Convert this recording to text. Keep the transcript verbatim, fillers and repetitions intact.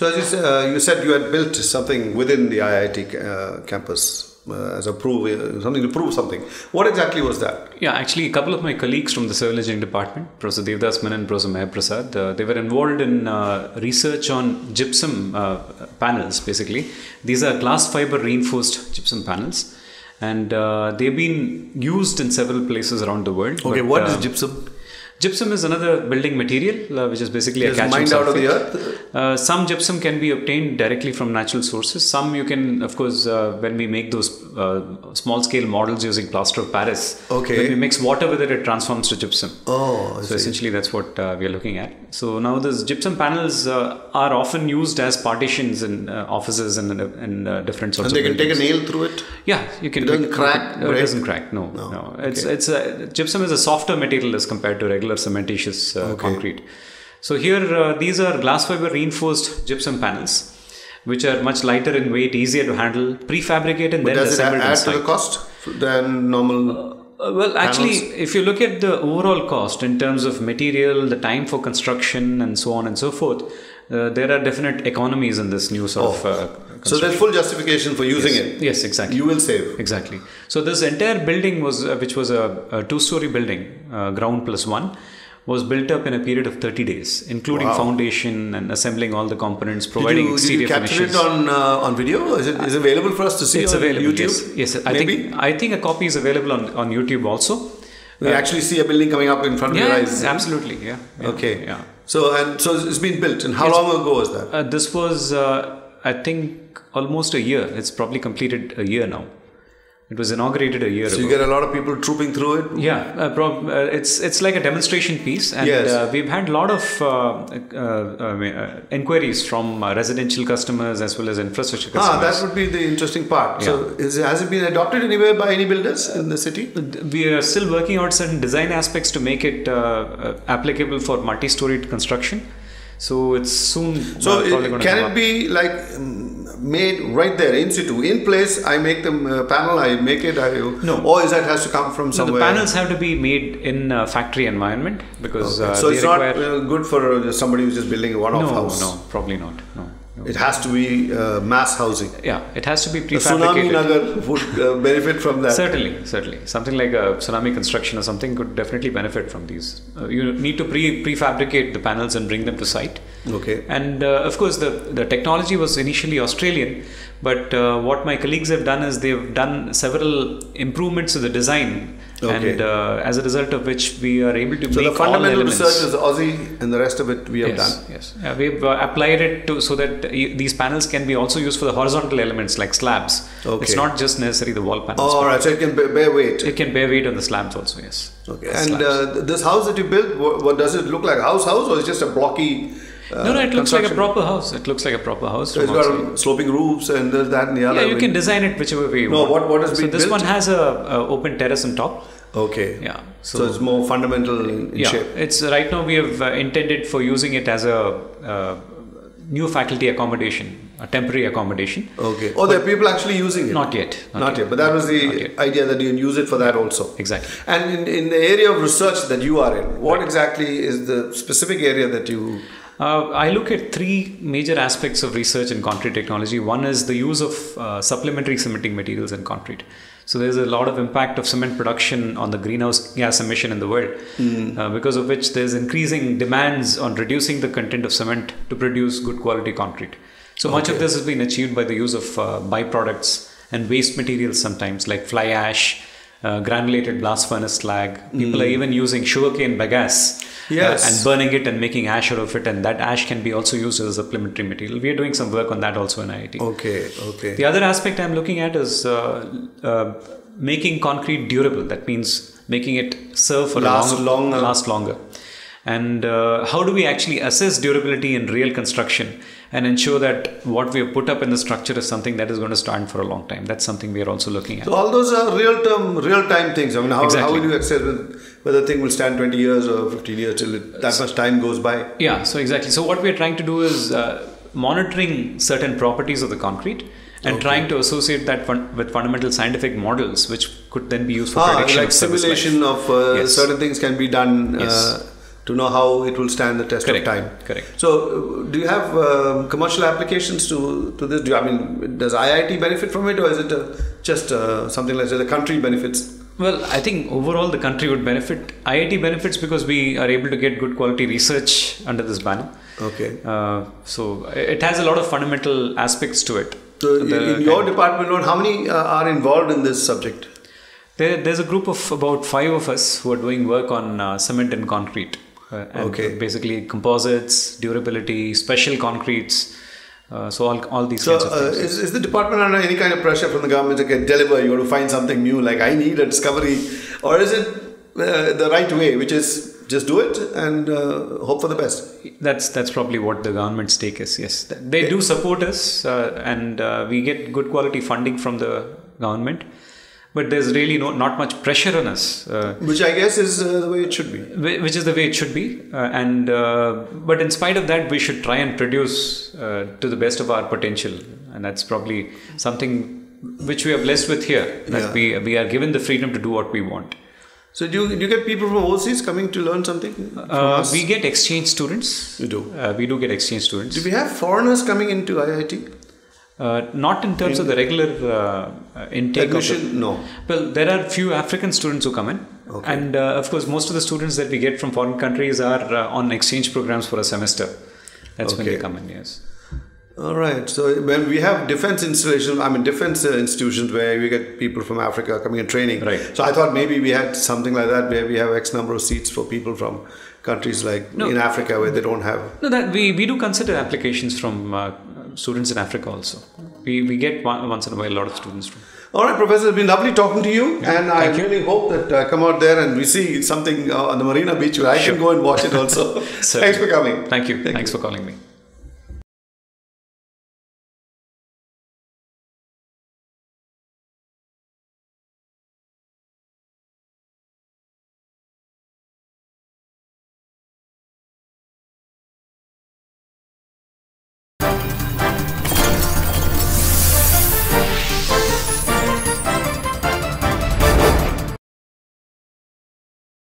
So as you said, uh, you said you had built something within the I I T uh, campus uh, as a proof, something to prove something. What exactly was that? Yeah, actually a couple of my colleagues from the civil engineering department, Professor Devdas Menon and Professor Meher Prasad, uh, they were involved in uh, research on gypsum uh, panels basically. These are glass fiber reinforced gypsum panels, and uh, they've been used in several places around the world. Okay, but what uh, is gypsum? Gypsum is another building material, uh, which is basically a catch-up mined out of the earth. Uh, some gypsum can be obtained directly from natural sources. Some you can, of course, uh, when we make those uh, small-scale models using plaster of Paris, okay, when we mix water with it, it transforms to gypsum. Oh, I see. So essentially that's what uh, we are looking at. So now these gypsum panels uh, are often used as partitions in uh, offices and, and uh, different sorts of buildings. And they can take a nail through it? Yeah, you can. It doesn't crack? It doesn't crack, no. no. no. It's, okay. it's a, gypsum is a softer material as compared to regular cementitious uh, okay. concrete. So here uh, these are glass fiber reinforced gypsum panels, which are much lighter in weight, easier to handle, prefabricate, and but then does it add inside. to the cost than normal? Uh, well, actually, panels? If you look at the overall cost in terms of material, the time for construction, and so on and so forth, uh, there are definite economies in this new sort oh. of. Uh, So there's full justification for using yes. it. Yes, exactly. You will save. Exactly. So this entire building was, uh, which was a, a two-story building, uh, ground plus one, was built up in a period of thirty days, including wow. foundation and assembling all the components, providing did you, exterior did you capture finishes. It on uh, on video? Is it is it available for us to see? It's on available. YouTube? Yes. yes. I Maybe? think I think a copy is available on on YouTube also. You uh, actually see a building coming up in front yeah, of your eyes. Absolutely. Yeah. yeah okay. Yeah. So and so it's been built. And how it's, long ago was that? Uh, this was. Uh, I think almost a year. It's probably completed a year now. It was inaugurated a year so ago. So you get a lot of people trooping through it? Yeah, uh, prob uh, it's it's like a demonstration piece. And yes. uh, we've had a lot of uh, uh, uh, inquiries from uh, residential customers as well as infrastructure customers. Ah, that would be the interesting part. Yeah. So is, has it been adopted anywhere by any builders in the city? We are still working out certain design aspects to make it uh, applicable for multi-storied construction. So it's soon. So it, can it be like made right there in situ, in place? I make the uh, panel, I make it. I no, or is that has to come from somewhere? No, the panels have to be made in a factory environment because okay. uh, so they it's require not uh, good for somebody who's just building a one-off no, house. No, no, probably not. No. It has to be uh, mass housing. Yeah, it has to be prefabricated. A tsunami nagar would uh, benefit from that. Certainly, certainly. Something like a tsunami construction or something could definitely benefit from these. Uh, you need to pre prefabricate the panels and bring them to site. Okay. And uh, of course, the, the technology was initially Australian, but uh, what my colleagues have done is they've done several improvements to the design. Okay. And uh, as a result of which we are able to so make the fundamental all the research is Aussie and the rest of it we have yes, done. Yes, yeah, we've uh, applied it to so that uh, these panels can be also used for the horizontal elements like slabs. Okay. It's not just necessarily the wall panels. Oh, all right, so it can bear weight. It can bear weight on the slabs also, yes. Okay. And uh, this house that you built, what, what does it look like? House, house, or is it just a blocky? Uh, no, no, it looks like a proper house. It looks like a proper house. So it's got sloping roofs and this, that and the other. Yeah, you can design it whichever way you no, want. No, what, what has so been built? So this one has a, a open terrace on top. Okay. Yeah. So, so it's more fundamental in yeah, shape. Yeah. It's right now we have uh, intended for using it as a uh, new faculty accommodation, a temporary accommodation. Okay. Oh, there are people actually using it? Not yet. Not, not yet. yet. But that was the idea that you use it for that also. Exactly. And in, in the area of research that you are in, what right. exactly is the specific area that you... Uh, I look at three major aspects of research in concrete technology. One is the use of uh, supplementary cementing materials in concrete. So there's a lot of impact of cement production on the greenhouse gas emission in the world, mm. uh, because of which there's increasing demands on reducing the content of cement to produce good quality concrete. So okay. much of this has been achieved by the use of uh, byproducts and waste materials sometimes like fly ash, uh, granulated blast furnace slag. People mm. are even using sugarcane bagasse. Yes. Uh, and burning it and making ash out of it, and that ash can be also used as a supplementary material. We are doing some work on that also in I I T. Okay, okay. The other aspect I'm looking at is uh, uh, making concrete durable. That means making it serve for last long, longer. Last longer. And uh, how do we actually assess durability in real construction and ensure that what we have put up in the structure is something that is going to stand for a long time? That's something we are also looking at. So all those are real-term, real-time things. I mean, how, exactly. how will you assess whether the thing will stand twenty years or fifteen years till it, that much time goes by? Yeah, so exactly. So what we are trying to do is uh, monitoring certain properties of the concrete and okay. trying to associate that fun with fundamental scientific models, which could then be used for ah, prediction like of simulation of uh, yes. certain things can be done. Yes. Uh, to know how it will stand the test Correct. of time. Correct. So, do you have uh, commercial applications to, to this? Do you, I mean, does I I T benefit from it, or is it uh, just uh, something like the country benefits? Well, I think overall the country would benefit. I I T benefits because we are able to get good quality research under this banner. Okay. Uh, so, it has a lot of fundamental aspects to it. So, the, in your department, how many uh, are involved in this subject? There, there's a group of about five of us who are doing work on uh, cement and concrete. Uh, and okay. basically composites, durability, special concretes, uh, so all, all these so, kinds of things. So uh, is, is the department under any kind of pressure from the government to like, deliver, you have to find something new, like I need a discovery, or is it uh, the right way, which is just do it and uh, hope for the best? That's that's probably what the government's take is, yes. They do support us uh, and uh, we get good quality funding from the government. But there's really no, not much pressure on us. Uh, which I guess is uh, the way it should be. Which is the way it should be. Uh, and uh, But in spite of that, we should try and produce uh, to the best of our potential. And that's probably something which we are blessed with here. That yeah. we, we are given the freedom to do what we want. So do you, do you get people from overseas coming to learn something? Uh, we get exchange students. You do? Uh, we do get exchange students. Do we have foreigners coming into I I T? Uh, not in terms in, of the regular uh, intake. Admission, of the, no. Well, there are few African students who come in. Okay. And uh, of course, most of the students that we get from foreign countries are uh, on exchange programs for a semester. That's okay. when they come in, yes. All right. So when we have defense installations, I mean, defense uh, institutions where we get people from Africa coming and training. Right. So I thought maybe we had something like that where we have X number of seats for people from countries like no, in Africa where they don't have. No, that we, we do consider applications from uh, students in Africa also. We, we get one, once in a while a lot of students from. All right, Professor, it's been lovely talking to you. Yeah, and I you. really hope that I come out there and we see something on the Marina Beach where I sure. can go and watch it also. Thanks for coming. Thank you. Thank Thanks you. for calling me.